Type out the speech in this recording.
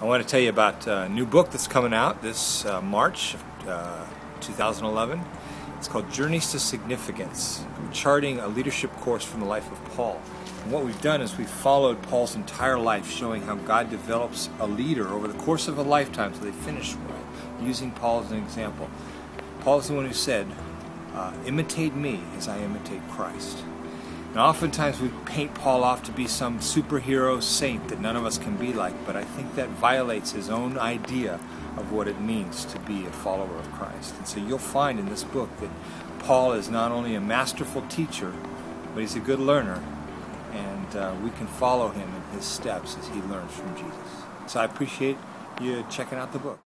I want to tell you about a new book that's coming out this March of 2011. It's called Journeys to Significance, Charting a Leadership Course from the Life of Paul. And what we've done is we've followed Paul's entire life, showing how God develops a leader over the course of a lifetime so they finish well, using Paul as an example. Paul's the one who said, imitate me as I imitate Christ. And oftentimes we paint Paul off to be some superhero saint that none of us can be like, but I think that violates his own idea of what it means to be a follower of Christ. And so you'll find in this book that Paul is not only a masterful teacher, but he's a good learner, and we can follow him in his steps as he learns from Jesus. So I appreciate you checking out the book.